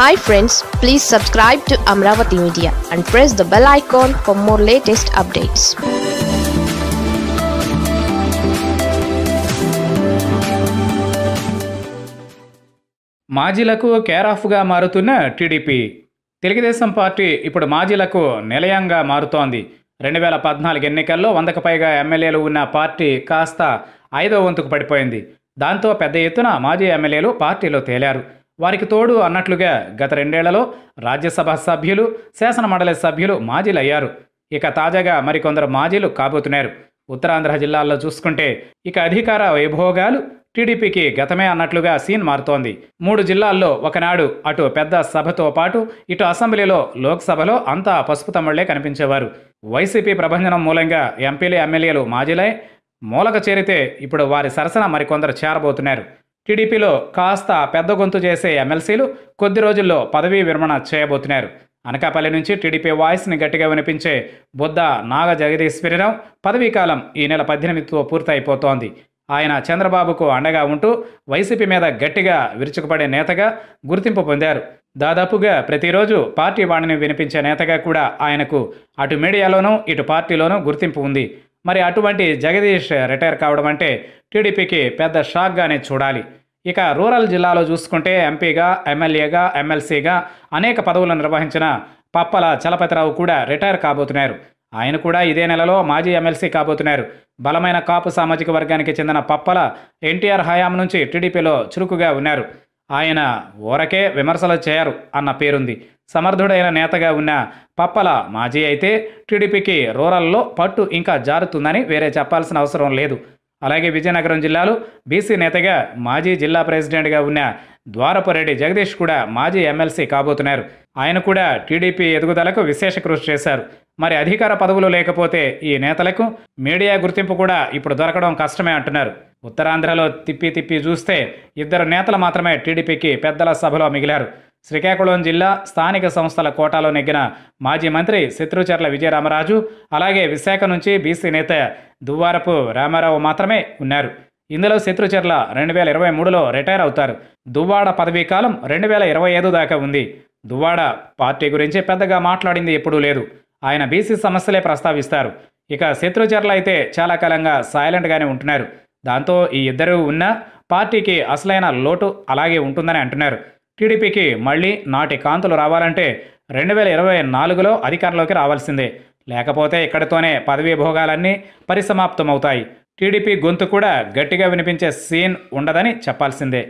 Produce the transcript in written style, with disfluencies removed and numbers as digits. Hi friends, please subscribe to Amravati Media and press the bell icon for more latest updates. మాజీలకు care ఆఫ్గా మారుతున్న TDP Telugu Desam party ఇప్పుడు మాజీలకు నిలయంగా మారుతోంది. 2014 ఎన్నికల్లో 100కు పైగా ఎమ్మెల్యేలు ఉన్న పార్టీ కాస్త 5వ వంతుకు పడిపోయింది. దాంతో పెద్ద ఎత్తున మాజీ ఎమ్మెల్యేలు పార్టీలో తేలారు. వారికి తోడు అన్నట్లుగా గత రెండేళ్లలో రాజ్యసభ సభ్యులు, శాసనమండలి సభ్యులు మాజీలయ్యారు. ఇక తాజాగా మరికొందరు మాజీలు కాబోతున్నారు. ఉత్తరాంధ్ర జిల్లాల్లో చూసుకుంటే ఇక అధికార వైభోగాలు టీడీపీకి గతమే అన్నట్లుగా సీన్ మారుతోంది. 3 జిల్లాల్లో ఒకనాడు అటు పెద్ద సభతో పాటు ఇటు అసెంబ్లీలో, లోక్సభలో అంతా పసుపు తమ్ముళ్లే కనిపించేవారు. వైసీపీ ప్రభంజనం మూలంగా ఎంపీలు, ఎమ్మెల్యేలు మాజీలై మూలక చేరితే ఇప్పుడు వారి సరసన మరికొందరు చేరబోతున్నారు. టీడీపీలో కాస్త పెద్ద గొంతు చేసే ఎమ్మెల్సీలు కొద్ది రోజుల్లో పదవీ విరమణ చేయబోతున్నారు. అనకాపల్లి నుంచి టీడీపీ వాయిస్ని గట్టిగా వినిపించే బుద్ధ నాగ జగదీశ్వరరావు పదవీకాలం ఈ నెల 18తో పూర్తయిపోతోంది. ఆయన చంద్రబాబుకు అండగా ఉంటూ వైసీపీ మీద గట్టిగా విరుచుకుపడే నేతగా గుర్తింపు పొందారు. దాదాపుగా ప్రతిరోజు పార్టీ వాణిని వినిపించే నేతగా కూడా ఆయనకు అటు మీడియాలోనూ ఇటు పార్టీలోనూ గుర్తింపు ఉంది. మరి అటువంటి జగదీష్ రిటైర్ కావడం అంటే టీడీపీకి పెద్ద షాక్గానే చూడాలి. ఇక రూరల్ జిల్లాలో చూసుకుంటే ఎంపీగా, ఎమ్మెల్యేగా, ఎమ్మెల్సీగా అనేక పదవులు నిర్వహించిన పప్పల చలపతిరావు కూడా రిటైర్ కాబోతున్నారు. ఆయన కూడా ఇదే నెలలో మాజీ ఎమ్మెల్సీ కాబోతున్నారు. బలమైన కాపు సామాజిక వర్గానికి చెందిన పప్పల ఎన్టీఆర్ హయాం నుంచి టీడీపీలో చురుకుగా ఉన్నారు. ఆయన ఊరకే విమర్శలు చేయరు అన్న పేరుంది. సమర్థుడైన నేతగా ఉన్న పప్పల మాజీ అయితే టీడీపీకి రూరల్లో పట్టు ఇంకా జారుతుందని వేరే చెప్పాల్సిన అవసరం లేదు. అలాగే విజయనగరం జిల్లాలో బీసీ నేతగా, మాజీ జిల్లా ప్రెసిడెంట్గా ఉన్న ద్వారపురెడ్డి జగదీష్ కూడా మాజీ ఎమ్మెల్సీ కాబోతున్నారు. ఆయన కూడా టీడీపీ ఎదుగుదలకు విశేష కృషి చేశారు. మరి అధికార పదవులు లేకపోతే ఈ నేతలకు మీడియా గుర్తింపు కూడా ఇప్పుడు దొరకడం కష్టమే అంటున్నారు. ఉత్తరాంధ్రలో తిప్పి తిప్పి చూస్తే 2 నేతలు మాత్రమే టీడీపీకి పెద్దల సభలో మిగిలారు. శ్రీకాకుళం జిల్లా స్థానిక సంస్థల కోటాలో నెగ్గిన మాజీ మంత్రి శత్రుచర్ల విజయరామరాజు, అలాగే విశాఖ నుంచి బీసీ నేత దువ్వారపు రామారావు మాత్రమే ఉన్నారు. ఇందులో శత్రుచర్ల 2023లో రిటైర్ అవుతారు. దువ్వాడ పదవీకాలం 2025 దాకా ఉంది. దువ్వాడ పార్టీ గురించి పెద్దగా మాట్లాడింది ఎప్పుడూ లేదు. ఆయన బీసీ సమస్యలే ప్రస్తావిస్తారు. ఇక శత్రుచర్ల అయితే చాలా కాలంగా సైలెంట్గానే ఉంటున్నారు. దాంతో ఈ ఇద్దరు ఉన్న పార్టీకి అసలైన లోటు అలాగే ఉంటుందని అంటున్నారు. టీడీపీకి మళ్ళీ నాటి కాంతులు రావాలంటే 2024లో అధికారంలోకి రావాల్సిందే. లేకపోతే ఇక్కడితోనే పదవీ భోగాలన్నీ పరిసమాప్తమవుతాయి. టీడీపీ గొంతు కూడా గట్టిగా వినిపించే సీన్ ఉండదని చెప్పాల్సిందే.